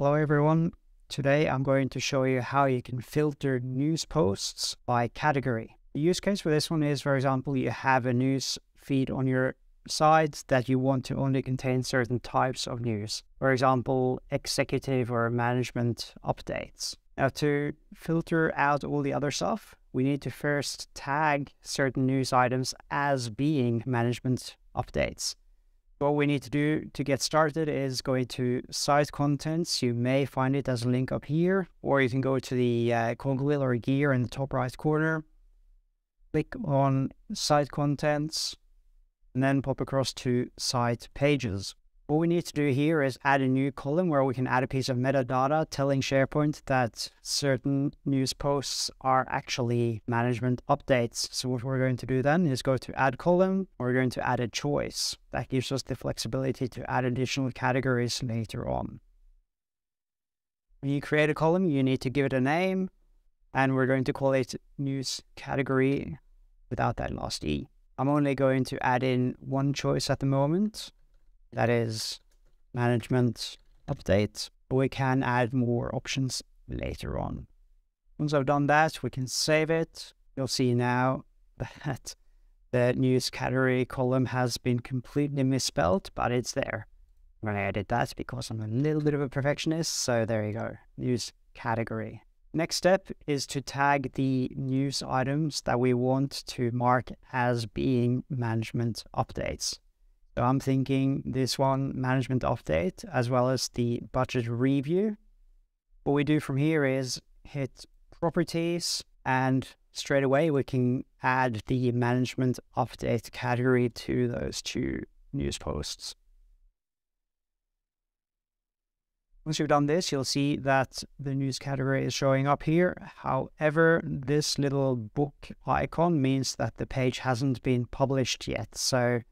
Hello everyone, today I'm going to show you how you can filter news posts by category. The use case for this one is, for example, you have a news feed on your site that you want to only contain certain types of news. For example, executive or management updates. Now to filter out all the other stuff, we need to first tag certain news items as being management updates. What we need to do to get started is go into site contents. You may find it as a link up here, or you can go to the cogwheel or gear in the top right corner. Click on site contents and then pop across to site pages. What we need to do here is add a new column where we can add a piece of metadata telling SharePoint that certain news posts are actually management updates. So what we're going to do then is go to add column. We're going to add a choice. That gives us the flexibility to add additional categories later on. When you create a column, you need to give it a name, and we're going to call it news category without that last E. I'm only going to add in one choice at the moment. That is management update, but we can add more options later on. Once I've done that, we can save it. You'll see now that the news category column has been completely misspelled, but it's there. I'm going to edit that because I'm a little bit of a perfectionist. So there you go, news category. Next step is to tag the news items that we want to mark as being management updates. So I'm thinking this one, management update, as well as the budget review. What we do from here is hit properties, and straight away we can add the management update category to those two news posts. Once you've done this, you'll see that the news category is showing up here. However, this little book icon means that the page hasn't been published yet. So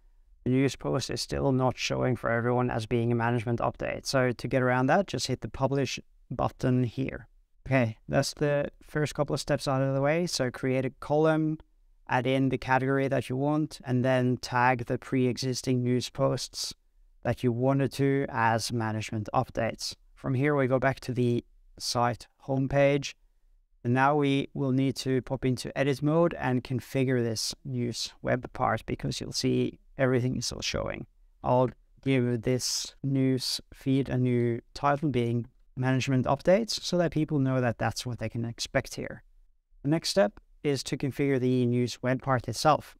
the news post is still not showing for everyone as being a management update. So to get around that, just hit the publish button here. Okay, that's the first couple of steps out of the way. So create a column, add in the category that you want, and then tag the pre-existing news posts that you wanted to as management updates. From here, we go back to the site homepage. And now we will need to pop into edit mode and configure this news web part, because you'll see everything is still showing. I'll give this news feed a new title being management updates so that people know that that's what they can expect here. The next step is to configure the news web part itself.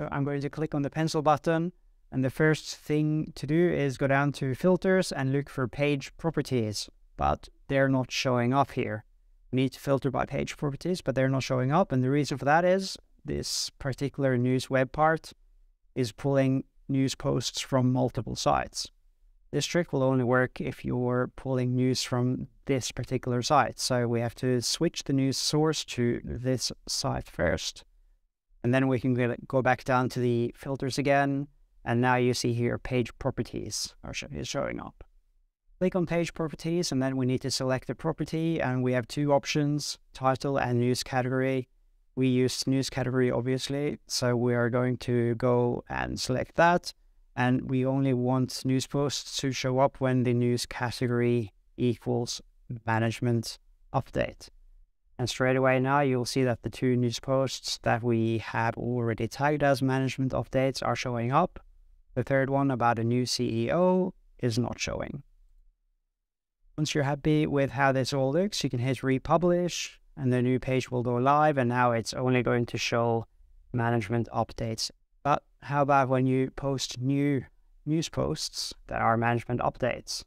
So I'm going to click on the pencil button, and the first thing to do is go down to filters and look for page properties, but they're not showing up here. We need to filter by page properties, but they're not showing up. And the reason for that is this particular news web part is pulling news posts from multiple sites. This trick will only work if you're pulling news from this particular site. So we have to switch the news source to this site first. And then we can go back down to the filters again. And now you see here page properties are showing up. Click on page properties, and then we need to select the property, and we have two options, title and news category. We use news category, obviously, so we are going to go and select that. And we only want news posts to show up when the news category equals management update. And straight away now you'll see that the two news posts that we have already tagged as management updates are showing up. The third one about a new CEO is not showing. Once you're happy with how this all looks, you can hit republish, and the new page will go live. And now it's only going to show management updates. But how about when you post new news posts that are management updates?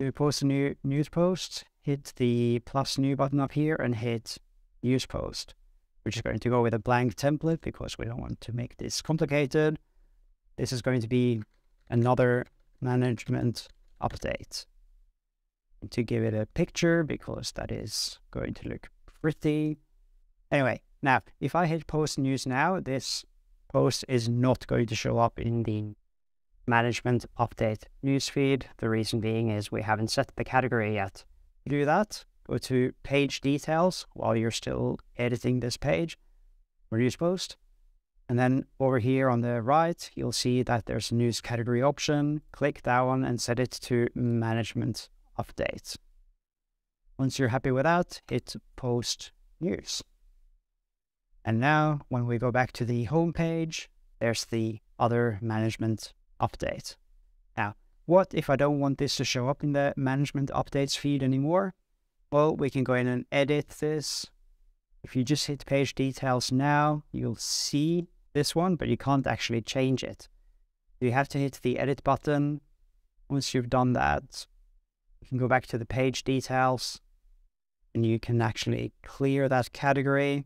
To post a new news post, hit the plus new button up here and hit news post. We're just going to go with a blank template because we don't want to make this complicated. This is going to be another management update. To give it a picture because that is going to look pretty. Anyway, now if I hit post news now, this post is not going to show up in the management update newsfeed. The reason being is we haven't set the category yet. To do that, go to page details while you're still editing this page or news post. And then over here on the right, you'll see that there's a news category option. Click that one and set it to management updates. Once you're happy with that, hit post news. And now when we go back to the home page, there's the other management update. Now, what if I don't want this to show up in the management updates feed anymore? Well, we can go in and edit this. If you just hit page details now, you'll see this one, but you can't actually change it. You have to hit the edit button. Once you've done that, you can go back to the page details and you can actually clear that category.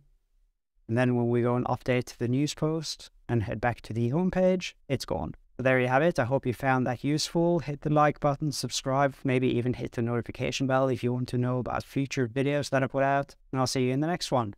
And then when we go and update the news post and head back to the home page, it's gone. So there you have it. I hope you found that useful. Hit the like button, subscribe, maybe even hit the notification bell if you want to know about future videos that I put out. And I'll see you in the next one.